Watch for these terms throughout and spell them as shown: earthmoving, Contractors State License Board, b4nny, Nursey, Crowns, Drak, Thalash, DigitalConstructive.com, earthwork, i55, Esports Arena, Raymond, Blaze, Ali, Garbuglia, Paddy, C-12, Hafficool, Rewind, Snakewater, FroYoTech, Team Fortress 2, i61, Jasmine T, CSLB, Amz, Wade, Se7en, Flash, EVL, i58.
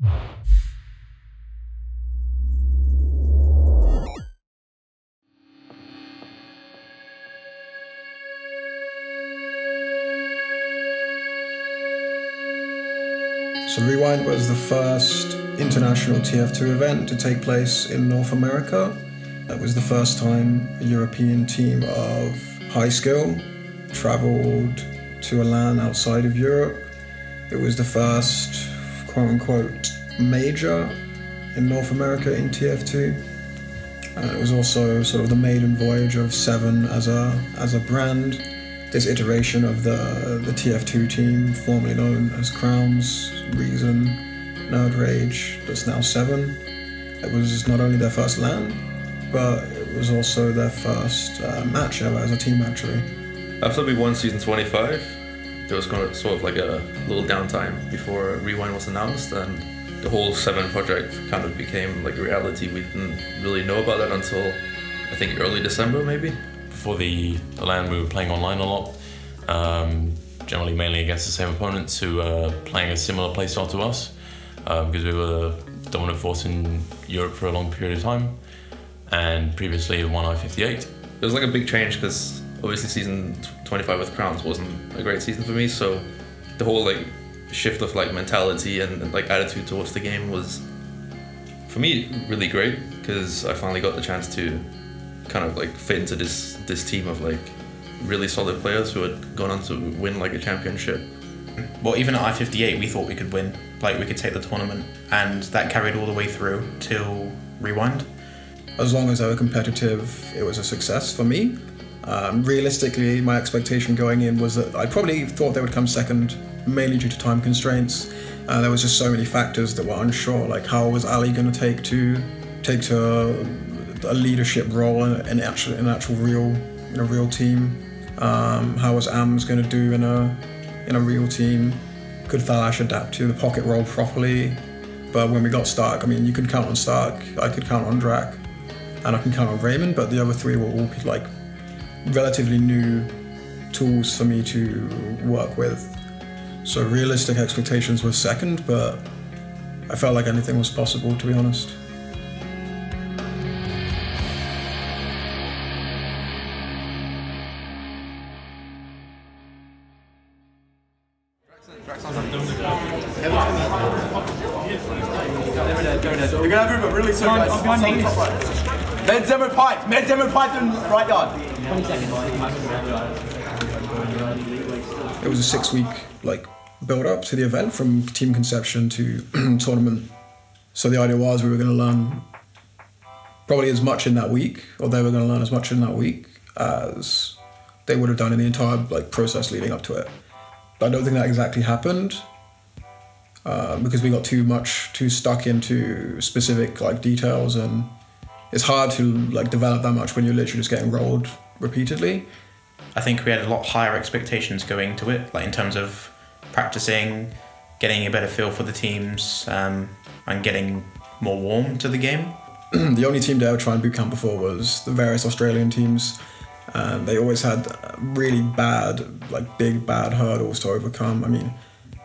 So Rewind was the first international TF2 event to take place in North America. That was the first time a European team of high skill traveled to a land outside of Europe. It was the first quote-unquote major in North America in TF2. And it was also sort of the maiden voyage of Se7en as a brand. This iteration of the TF2 team, formerly known as Crowns, Reason, Nerd Rage, that's now Se7en. It was not only their first LAN, but it was also their first match ever as a team, actually. After we won Season 25, there was sort of like a little downtime before Rewind was announced, and the whole Se7en project kind of became like a reality. We didn't really know about it until I think early December, maybe. Before the LAN, we were playing online a lot, generally mainly against the same opponents who were playing a similar playstyle to us, because we were the dominant force in Europe for a long period of time, and previously won i58. It was like a big change because obviously Season 25 with Crowns wasn't a great season for me, so the whole like shift of like mentality and like attitude towards the game was, for me, really great, because I finally got the chance to kind of like fit into this team of like really solid players who had gone on to win like a championship. Well, even at i58 we thought we could win, like we could take the tournament, and that carried all the way through till Rewind. As long as they were competitive, it was a success for me. Realistically, my expectation going in was that I probably thought they would come second, mainly due to time constraints. There was just so many factors that were unsure, like how was Ali going to take to a leadership role in an actual real real team. How was Amz going to do in a real team? Could Thalash adapt to the pocket role properly? But when we got Stark, I mean, you could count on Stark, I could count on Drak, and I can count on Raymond. But the other three were all like relatively new tools for me to work with. So realistic expectations were second, but I felt like anything was possible, to be honest. It was a 6-week like build up to the event, from team conception to tournament. So the idea was we were going to learn probably as much in that week, or they were going to learn as much in that week as they would have done in the entire like process leading up to it. But I don't think that exactly happened. Because we got too stuck into specific like details, and it's hard to like develop that much when you're literally just getting rolled repeatedly. I think we had a lot higher expectations going into it, like in terms of practicing, getting a better feel for the teams, and getting more warm to the game. The only team that I would try and bootcamp before was the various Australian teams, and they always had really bad, like big bad hurdles to overcome. I mean,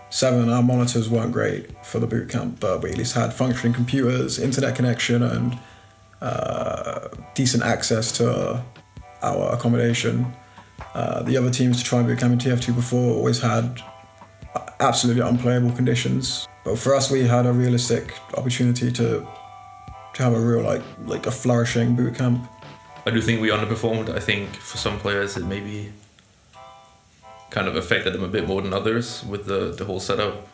Se7en, our monitors weren't great for the bootcamp, but we at least had functioning computers, internet connection, and decent access to our accommodation. The other teams to try and bootcamp in TF2 before always had absolutely unplayable conditions. But for us, we had a realistic opportunity to have a real like a flourishing bootcamp. I do think we underperformed. I think for some players it maybe kind of affected them a bit more than others with the whole setup,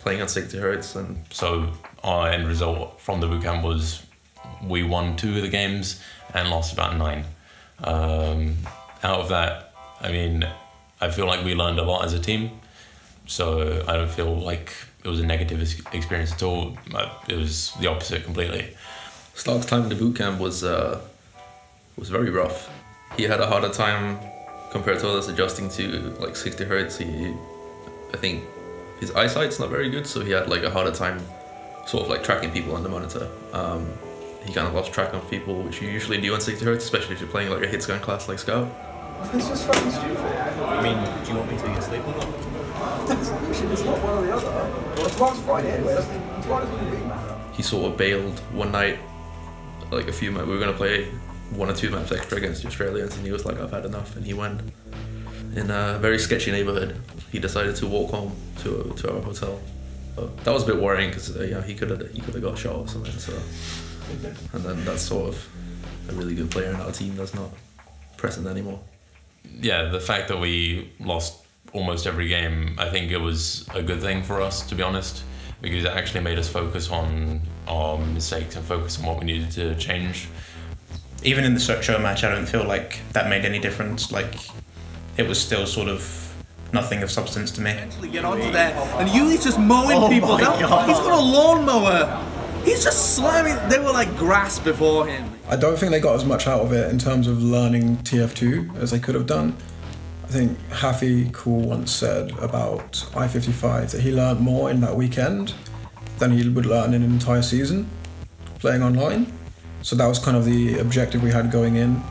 playing on 60 hertz. And so our end result from the bootcamp was we won 2 of the games and lost about 9. Out of that, I mean, I feel like we learned a lot as a team, so I don't feel like it was a negative experience at all. It was the opposite completely. Stark's time in the bootcamp was very rough. He had a harder time compared to others adjusting to like 60 hertz, I think his eyesight's not very good, so he had like a harder time sort of like tracking people on the monitor. He kind of lost track of people, which you usually do on 60 hertz, especially if you're playing like a hitscan class like Scout. This is fucking stupid. I mean, do you want me to get sleep or not? The solution is not one or the other. Well, tomorrow's Friday anyway, tomorrow doesn't really matter. He sort of bailed one night, like a few minutes, we were going to play one or two maps extra against the Australians, and he was like, I've had enough, and he went. In a very sketchy neighbourhood, he decided to walk home to our hotel. That was a bit worrying because yeah, he could have got shot or something. So, and then that's sort of a really good player in our team that's not present anymore. Yeah, the fact that we lost almost every game, I think it was a good thing for us, to be honest, because it actually made us focus on our mistakes and focus on what we needed to change. Even in the show match, I don't feel like that made any difference. Like, it was still sort of nothing of substance to me. Get onto there, and Yuli's just mowing people down. He's got a lawnmower. He's just slamming. They were like grass before him. I don't think they got as much out of it in terms of learning TF2 as they could have done. I think Hafficool once said about i55 that he learned more in that weekend than he would learn in an entire season playing online. So that was kind of the objective we had going in.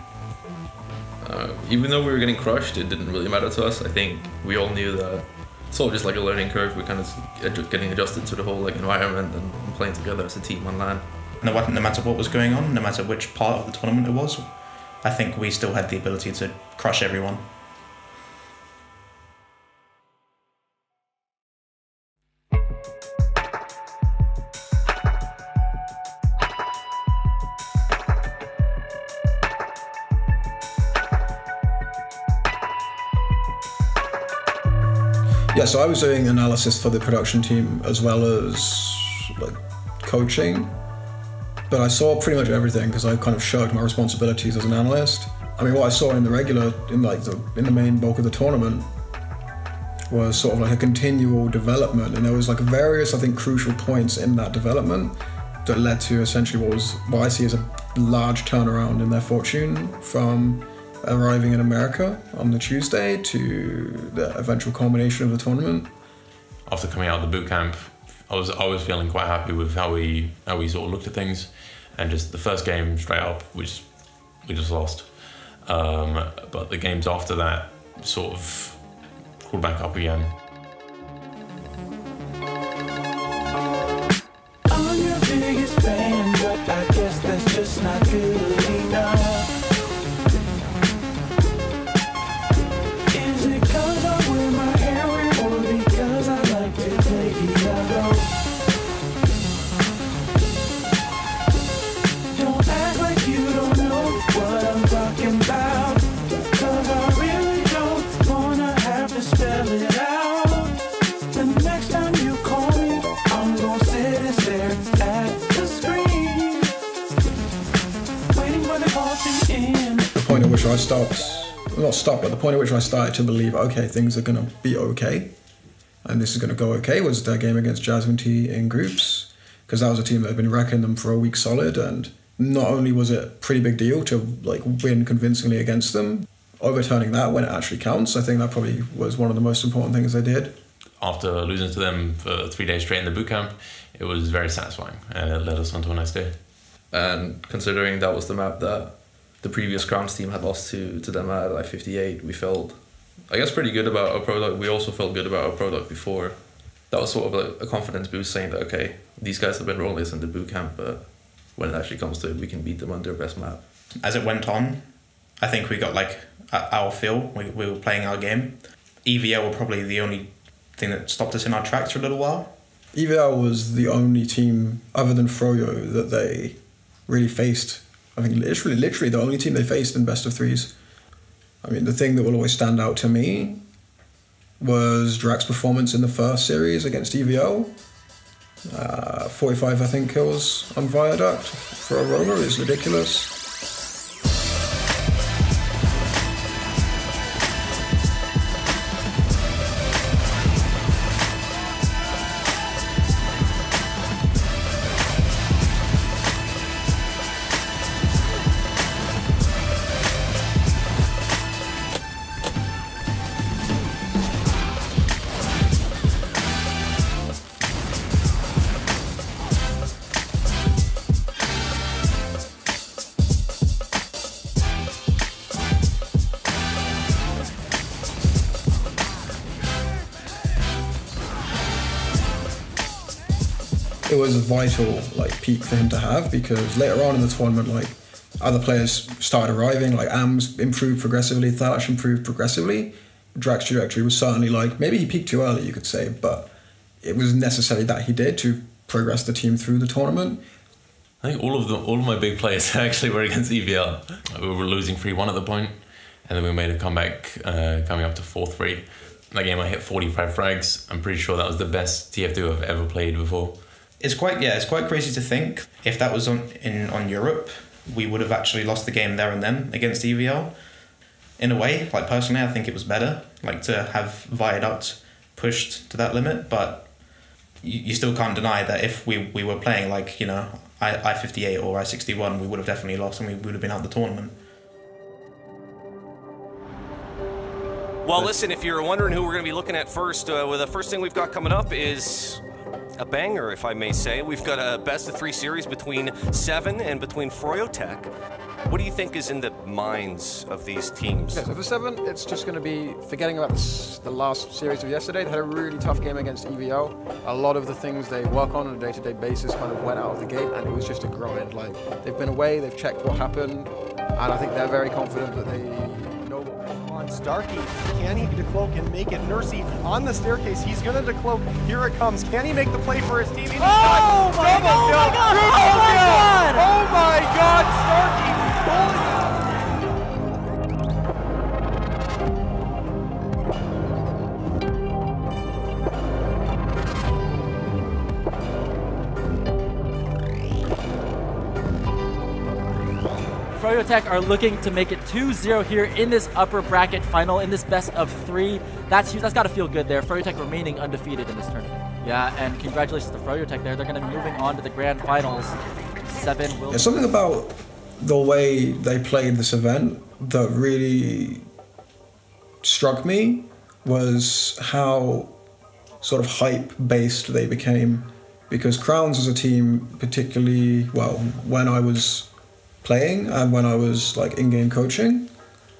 Even though we were getting crushed, it didn't really matter to us. I think we all knew that it's sort of just like a learning curve. We're kind of getting adjusted to the whole like environment and playing together as a team on LAN. No matter what was going on, no matter which part of the tournament it was, I think we still had the ability to crush everyone. Yeah, so I was doing analysis for the production team as well as like coaching, but I saw pretty much everything because I kind of shirked my responsibilities as an analyst. I mean, what I saw in the regular, in the main bulk of the tournament, was sort of like a continual development, and there was like various, I think, crucial points in that development that led to essentially what I see as a large turnaround in their fortune from arriving in America on the Tuesday to the eventual culmination of the tournament. After coming out of the boot camp, I was feeling quite happy with how we sort of looked at things, and just the first game straight up, which we just lost. But the games after that sort of crawled back up again. I'm your biggest fan, but I guess that's just not good enough. I stopped, not stopped, but the point at which I started to believe, okay, things are going to be okay, and this is going to go okay, was their game against Jasmine T in groups, because that was a team that had been wrecking them for a week solid, and not only was it a pretty big deal to like win convincingly against them, overturning that when it actually counts, I think that probably was one of the most important things they did. After losing to them for 3 days straight in the boot camp, it was very satisfying, and it led us on to a nice day. And considering that was the map that the previous Crowns team had lost to them at i58, we felt, I guess, pretty good about our product. We also felt good about our product before. That was sort of like a confidence boost, saying that, okay, these guys have been rolling this in the boot camp, but when it actually comes to it, we can beat them on their best map. As it went on, I think we got like our feel. We were playing our game. EVL were probably the only thing that stopped us in our tracks for a little while. EVL was the only team other than FroYo that they really faced. I think literally the only team they faced in best of threes. I mean, the thing that will always stand out to me was Drak's performance in the first series against EVL. 45, I think, kills on Viaduct for a roller is ridiculous. it was a vital like peak for him to have, because later on in the tournament, like, other players started arriving. Like Amz improved progressively, Thalash improved progressively. Drak's trajectory was certainly like, maybe he peaked too early, you could say, but it was necessary that he did to progress the team through the tournament. I think all of my big players actually were against EVL. We were losing 3-1 at the point, and then we made a comeback coming up to 4-3. That game I hit 45 frags. I'm pretty sure that was the best TF2 I've ever played before. It's quite crazy to think if that was on Europe, we would have actually lost the game there and then against EVL. In a way, like, personally, I think it was better, like, to have Viaduct pushed to that limit, but you still can't deny that if we were playing, like, you know, i58 or i61, we would have definitely lost and we would have been out of the tournament. Well, listen, if you're wondering who we're going to be looking at first, well, the first thing we've got coming up is a banger, if I may say. We've got a best-of-3 series between Se7en and between FroYoTech. What do you think is in the minds of these teams? Yeah, so for Se7en, it's just going to be forgetting about the last series of yesterday. They had a really tough game against EVL. A lot of the things they work on a day-to-day basis kind of went out of the gate, and it was just a grind. Like, they've been away, they've checked what happened, and I think they're very confident that they... Starky, can he decloak and make it? Nursey on the staircase, he's gonna decloak. Here it comes. Can he make the play for his team? He does not. Double kill! Oh my God! Starky, FroYoTech are looking to make it 2-0 here in this upper bracket final, in this best-of-3. That's huge. That's got to feel good there. FroYoTech remaining undefeated in this tournament. Yeah, and congratulations to FroYoTech there. They're going to be moving on to the grand finals. Se7en will... There's something about the way they played this event that really struck me, was how sort of hype-based they became. Because Crowns as a team, particularly, well, when I was... playing and when I was like in-game coaching,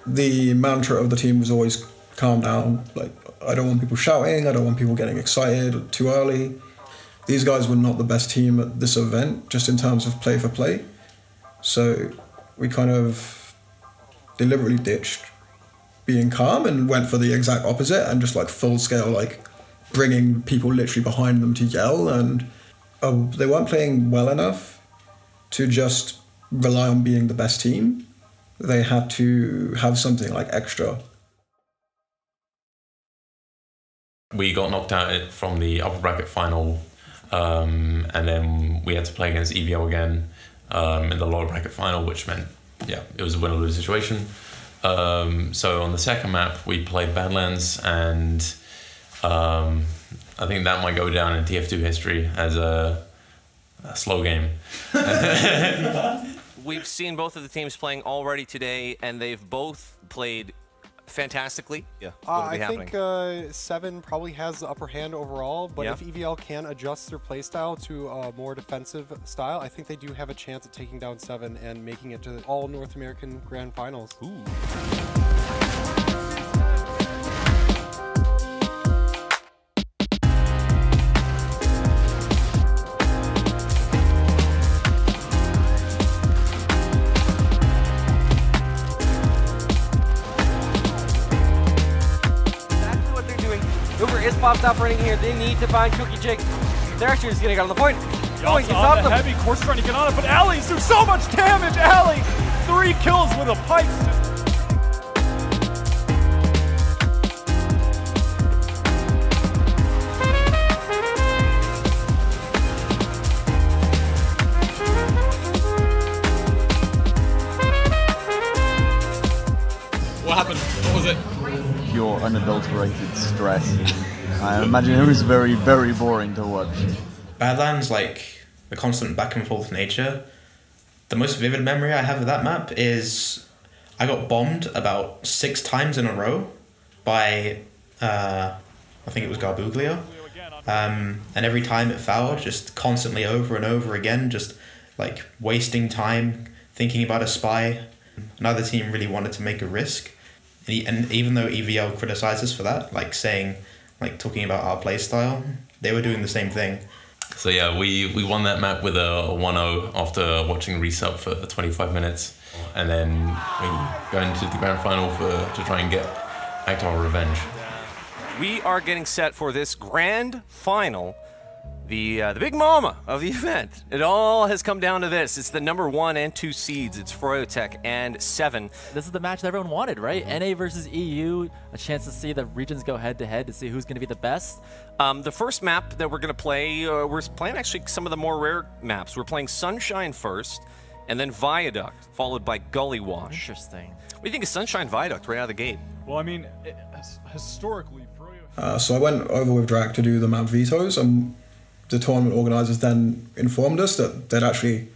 the mantra of the team was always calm down. Like, I don't want people shouting, I don't want people getting excited too early. These guys were not the best team at this event, just in terms of play for play. So we kind of deliberately ditched being calm and went for the exact opposite, and just like full scale, like bringing people literally behind them to yell. And they weren't playing well enough to just rely on being the best team. They had to have something like extra. We got knocked out from the upper bracket final, and then we had to play against EVL again in the lower bracket final, which meant, yeah, it was a win or lose situation. So on the second map, we played Badlands, and I think that might go down in TF2 history as a slow game. We've seen both of the teams playing already today, and they've both played fantastically. Yeah. I think Se7en probably has the upper hand overall, but if EVL can adjust their playstyle to a more defensive style, I think they do have a chance at taking down Se7en and making it to the all North American Grand Finals. Ooh. Stop running here. They need to find Cookie Jake. They're actually just getting out of the point. Oh, he stopped them. Heavy course trying to get on it, but Ali's doing so much damage. Ali, 3 kills with a pipe. What happened? What was it? Pure unadulterated stress. I imagine it was very, very boring to watch. Badlands, like, the constant back and forth nature. The most vivid memory I have of that map is I got bombed about 6 times in a row by, I think it was Garbuglia. And every time it fouled, just constantly over and over again, just like wasting time, thinking about a spy. Neither team really wanted to make a risk. And even though EVL criticizes us for that, like saying, like talking about our playstyle, they were doing the same thing. So yeah, we won that map with a 1-0 after watching resub for 25 minutes. And then we go into the grand final to try and get our revenge. We are getting set for this grand final, the big mama of the event. It all has come down to this. It's the #1 and #2 seeds. It's FroYoTech and Se7en. This is the match that everyone wanted, right? NA versus EU, a chance to see the regions go head-to-head to see who's going to be the best. The first map that we're going to play, we're playing actually some of the more rare maps. We're playing Sunshine first, and then Viaduct, followed by Gully Wash. Interesting. What do you think of Sunshine Viaduct right out of the gate? Well, I mean, historically... So I went over with Drak to do the map vetoes, and the tournament organisers then informed us that they'd actually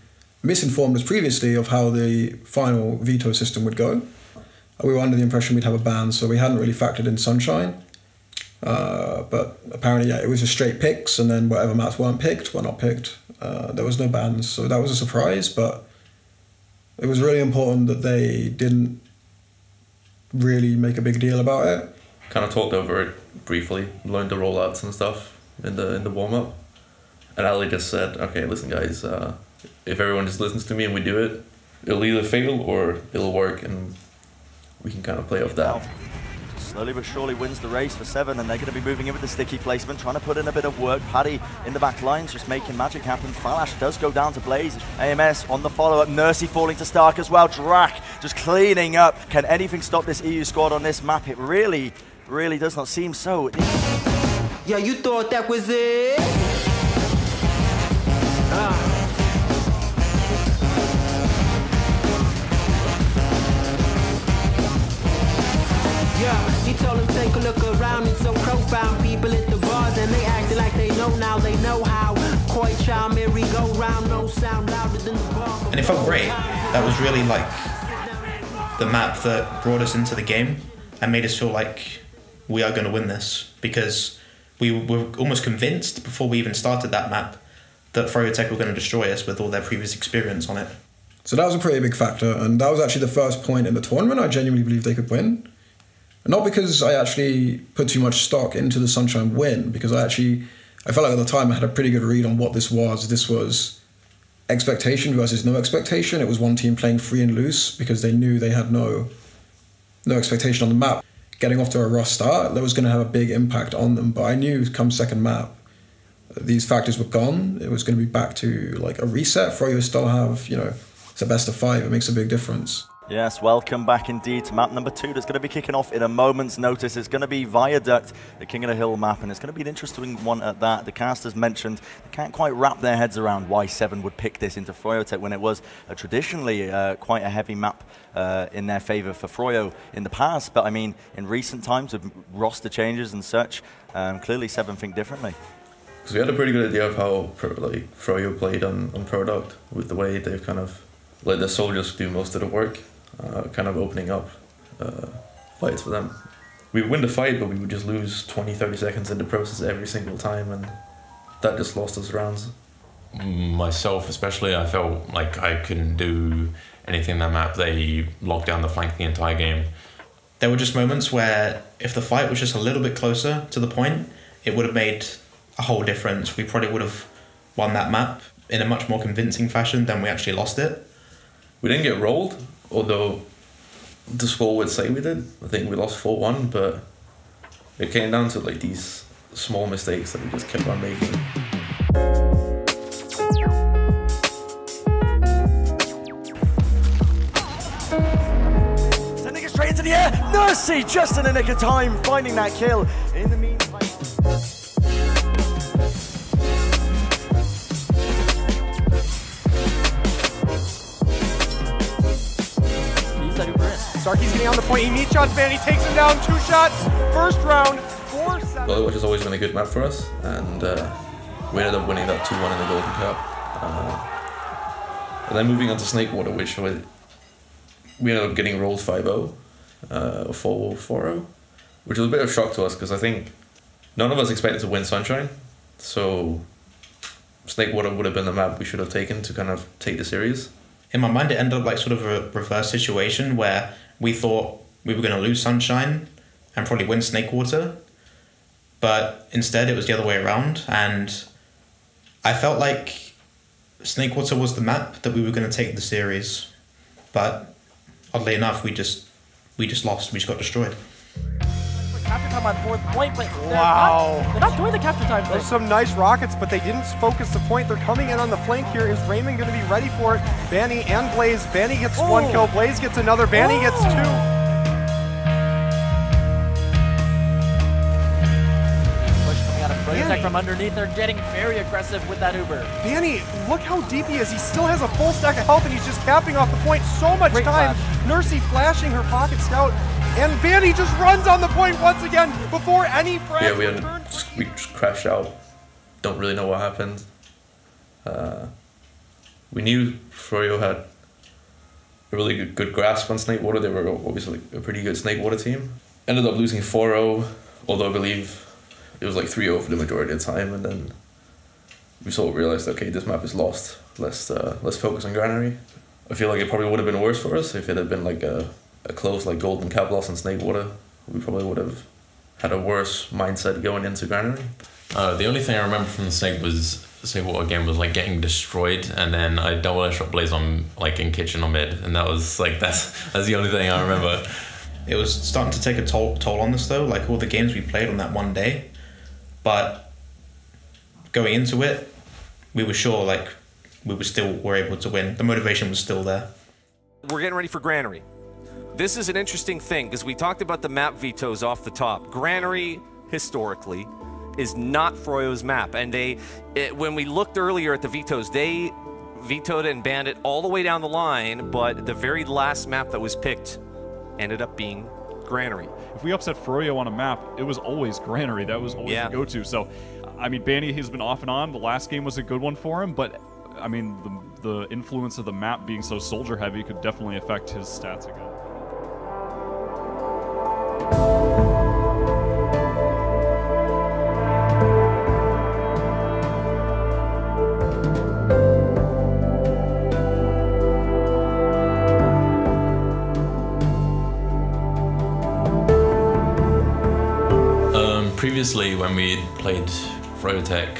misinformed us previously of how the final veto system would go. We were under the impression we'd have a ban, so we hadn't really factored in Sunshine. But apparently, yeah, it was just straight picks, and then whatever maps weren't picked were not picked. There was no bans, so that was a surprise, but it was really important that they didn't really make a big deal about it. Kind of talked over it briefly, learned the rollouts and stuff in the warm-up. And Ali just said, okay, listen guys, if everyone just listens to me and we do it, it'll either fail or it'll work, and we can kind of play off that. Slowly but surely wins the race for Se7en, and they're going to be moving in with the sticky placement, trying to put in a bit of work. Paddy in the back lines just making magic happen. Thalash does go down to Blaze. AMS on the follow-up. Nursey falling to Stark as well. Drak just cleaning up. Can anything stop this EU squad on this map? It really does not seem so. Yeah, you thought that was it? Yeah, he told him take a look around. It's so profound. People at the bars and they acting like they know now. They know how. Koi child, merry go round. No sound louder than the bar. And it felt great. That was really like the map that brought us into the game and made us feel like we are going to win this, because we were almost convinced before we even started that map that FroYoTech were going to destroy us with all their previous experience on it. So that was a pretty big factor, and that was actually the first point in the tournament I genuinely believed they could win. Not because I actually put too much stock into the Sunshine win, because I felt like at the time I had a pretty good read on what this was. This was expectation versus no expectation. It was one team playing free and loose because they knew they had no expectation on the map. Getting off to a rough start, that was going to have a big impact on them, but I knew come second map, these factors were gone. It was going to be back to like a reset. FroYo still have, you know, it's a best of five. It makes a big difference. Yes, welcome back indeed to map number 2 that's going to be kicking off in a moment's notice. It's going to be Viaduct, the King of the Hill map, and it's going to be an interesting one at that. The casters mentioned they can't quite wrap their heads around why Se7en would pick this into FroYoTech when it was traditionally quite a heavy map in their favour for FroYo in the past. But I mean, in recent times with roster changes and such, clearly Se7en think differently. Because we had a pretty good idea of how like FroYo played on product, with the way they've kind of let their soldiers do most of the work. Kind of opening up fights for them. We would win the fight, but we would just lose 20-30 seconds in the process every single time, and that just lost us rounds. Myself especially, I felt like I couldn't do anything in that map. They locked down the flank the entire game. There were just moments where if the fight was just a little bit closer to the point, it would have made a whole difference. We probably would have won that map in a much more convincing fashion than we actually lost it. We didn't get rolled, although the score would say we did. I think we lost 4-1, but it came down to like these small mistakes that we just kept on making. Sending it straight into the air. Nursey just in the nick of time, finding that kill. In the meantime... Starkey's getting on the point, he needs shots, man, he takes him down, 2 shots, first round, 4-7. Gully Wash has always been a good map for us, and we ended up winning that 2-1 in the Golden Cup. And then moving on to Snakewater, which we ended up getting rolled 5-0, or 4-0, which was a bit of a shock to us, because I think none of us expected to win Sunshine, so Snakewater would have been the map we should have taken to kind of take the series. In my mind, it ended up like sort of a reverse situation where we thought we were going to lose Sunshine and probably win Snakewater, but instead it was the other way around, and I felt like Snakewater was the map that we were going to take the series, but oddly enough, we just lost. We just got destroyed. Capture time on fourth point, but wow. They're not doing the capture time. There's some nice rockets, but they didn't focus the point. They're coming in on the flank here. Is Raymond going to be ready for it? b4nny and Blaze. b4nny gets one kill. Blaze gets another. b4nny gets two. Push coming out of FroYoTech from underneath. They're getting very aggressive with that Uber. b4nny, look how deep he is. He still has a full stack of health, and he's just capping off the point. So much great time. Flash. Nursey flashing her pocket scout. And b4nny just runs on the point once again before any frag. Yeah, we just crashed out. Don't really know what happened. We knew FroYo had a really good grasp on Snakewater. They were obviously a pretty good Snakewater team. Ended up losing 4-0, although I believe it was like 3-0 for the majority of the time. And then we sort of realized, okay, this map is lost. Let's focus on Granary. I feel like it probably would have been worse for us if it had been like a close like Golden Cablos and Snakewater. We probably would have had a worse mindset going into Granary. The only thing I remember from the Snakewater game was like getting destroyed, and then I double shot Blaze on like in kitchen on mid, and that was like that's the only thing I remember. It was starting to take a toll on us though, like all the games we played on that one day. But going into it, we were sure like we were able to win. The motivation was still there. We're getting ready for Granary. This is an interesting thing, because we talked about the map vetoes off the top. Granary, historically, is not FroYo's map, and when we looked earlier at the vetoes, they vetoed and banned it all the way down the line, but the very last map that was picked ended up being Granary. If we upset FroYo on a map, it was always Granary. That was always the go-to. So, I mean, b4nny has been off and on. The last game was a good one for him, but, I mean, the influence of the map being so soldier-heavy could definitely affect his stats again. Previously, when we played FroYoTech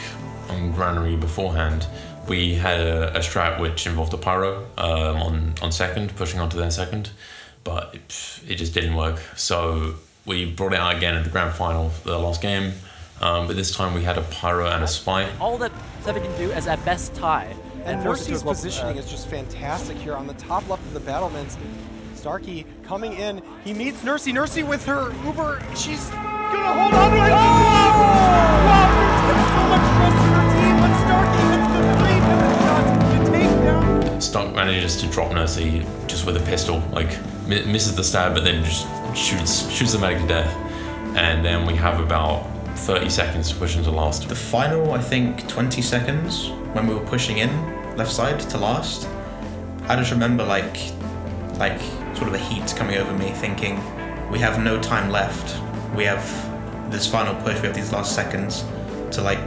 on Granary beforehand, we had a strat which involved a pyro on second, pushing onto their second, but it just didn't work. So we brought it out again at the grand final, the last game, but this time we had a pyro and a spy. All that Se7en can do is at best tie. And Nursey's positioning is just fantastic here on the top left of the battlements. Starkey coming in, he meets Nursey. Nursey with her Uber, she's gonna hold on to it. Wow, it's given so much trust to her team, but Starkey hits the three, hits the shot to take down. Stark manages to drop Nursey just with a pistol, like misses the stab, but then just shoots the medic to death. And then we have about 30 seconds to push into last. The final, I think, 20 seconds when we were pushing in left side to last, I just remember like sort of a heat coming over me, thinking we have no time left. We have this final push, we have these last seconds to like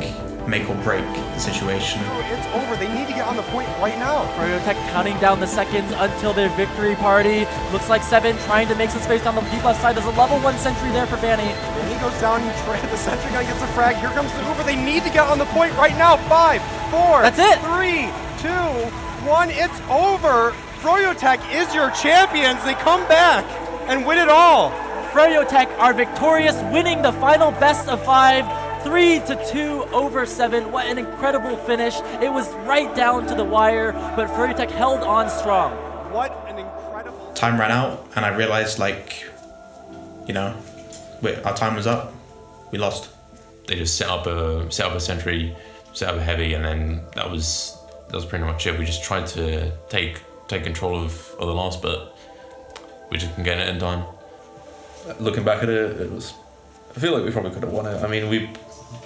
make or break the situation. It's over, they need to get on the point right now. FroYoTech counting down the seconds until their victory party. Looks like Se7en trying to make some space down the deep left side. There's a level 1 sentry there for b4nny. b4nny goes down, the sentry gun gets a frag. Here comes the Uber, they need to get on the point right now. 5, 4, that's it. 3, 2, 1, it's over. FroYoTech is your champions. They come back and win it all. FroYoTech are victorious, winning the final best of 5, 3-2 over Se7en. What an incredible finish. It was right down to the wire, but FroYoTech held on strong. What an incredible... Time ran out, and I realized, like, you know, our time was up. We lost. They just set up a sentry, set up a heavy, and then that was pretty much it. We just tried to take control of the last, but we just couldn't get it in time. Looking back at it, I feel like we probably could have won it. I mean,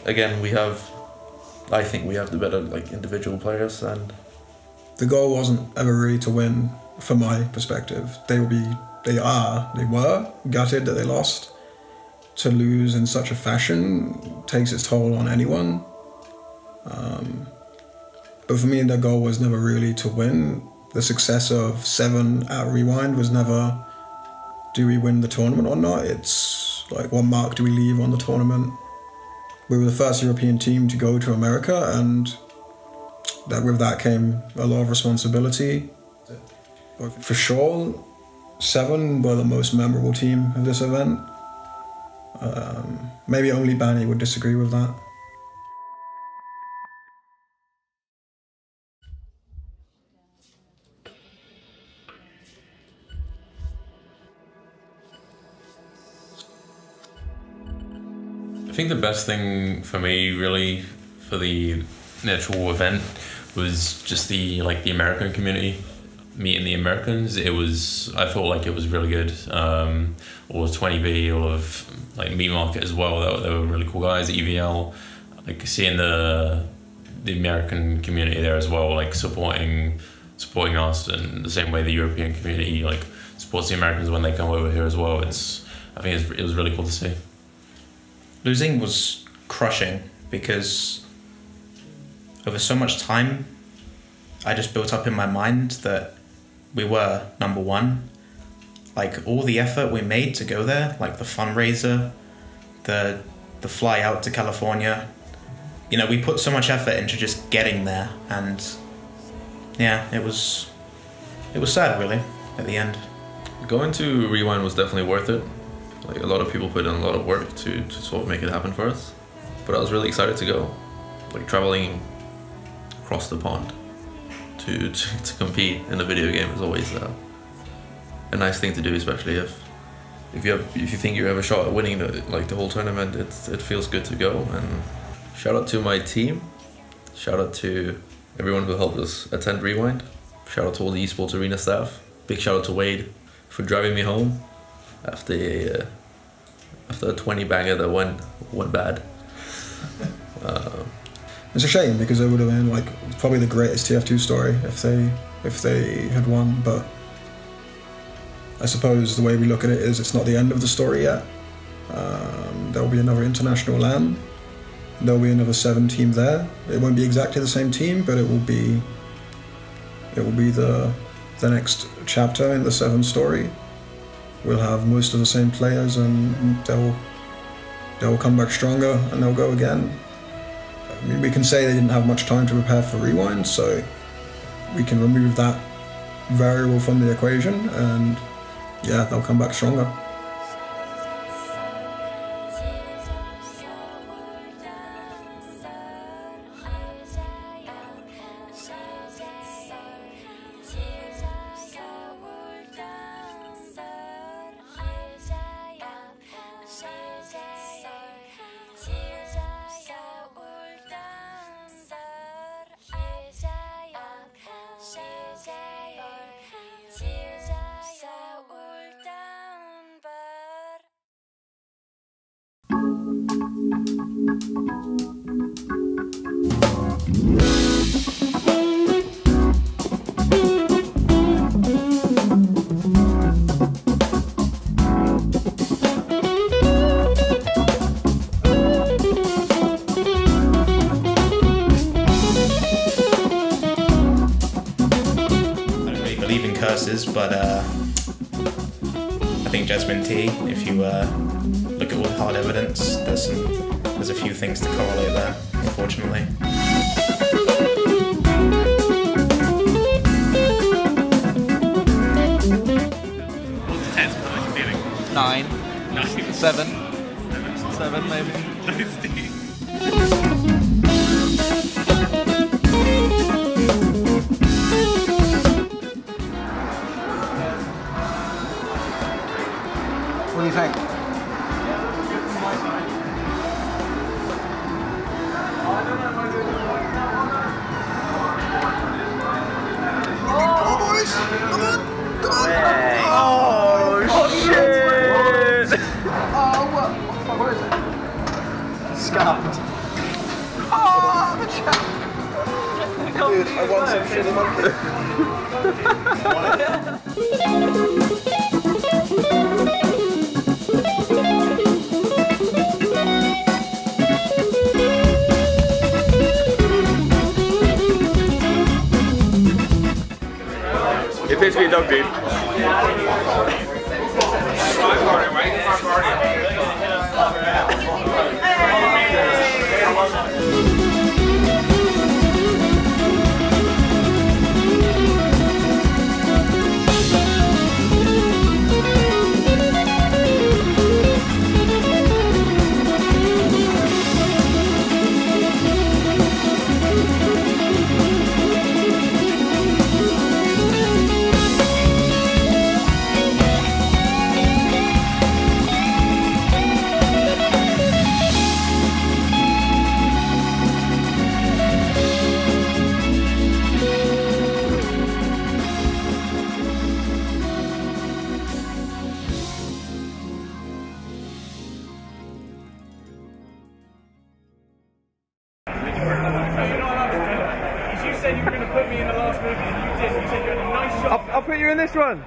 I think we have the better like individual players, and the goal wasn't ever really to win, from my perspective. They were gutted that they lost. To lose in such a fashion takes its toll on anyone. But for me, the goal was never really to win. The success of Se7en at Rewind was never, do we win the tournament or not? It's like, what mark do we leave on the tournament? We were the first European team to go to America, and that with that came a lot of responsibility. For sure, Seven were the most memorable team of this event. Maybe only Banny would disagree with that. I think the best thing for me, really, for the actual event was just the American community, meeting the Americans. It was, I felt like it was really good. All of 20B, all of Meat Market as well. They were really cool guys. EVL, seeing the American community there as well, supporting us in the same way the European community supports the Americans when they come over here as well. I think it was really cool to see. Losing was crushing because over so much time, I just built up in my mind that we were number one. All the effort we made to go there, the fundraiser, the fly out to California. We put so much effort into just getting there, and yeah, it was sad really at the end. Going to Rewind was definitely worth it. A lot of people put in a lot of work to sort of make it happen for us. But I was really excited to go, traveling across the pond to compete in a video game is always a nice thing to do, especially if you think you have a shot at winning the whole tournament. It feels good to go. And shout out to my team, shout out to everyone who helped us attend Rewind, shout out to all the Esports Arena staff, big shout out to Wade for driving me home after a 20 banger that went bad. It's a shame because it would have been probably the greatest TF2 story if they had won. But I suppose the way we look at it is it's not the end of the story yet. There will be another international LAN. There will be another Seven team there. It won't be exactly the same team, but it will be the next chapter in the Seven story. We'll have most of the same players, and they'll come back stronger, and they'll go again. I mean, we can say they didn't have much time to prepare for Rewind, so we can remove that variable from the equation, and yeah, they'll come back stronger. But I think Jasmine T, if you look at all the hard evidence, there's a few things to correlate there, unfortunately. What's the test? How are you feeling? 9. 7. 7 maybe. 9. What do you think? Come on, boys! Come on! Come on! Hey. Oh shit! Oh, what is it? Scuffed. Oh, the chat! Dude, I want some shitty monkey. What? It tastes like a dog, dude. put you in this one.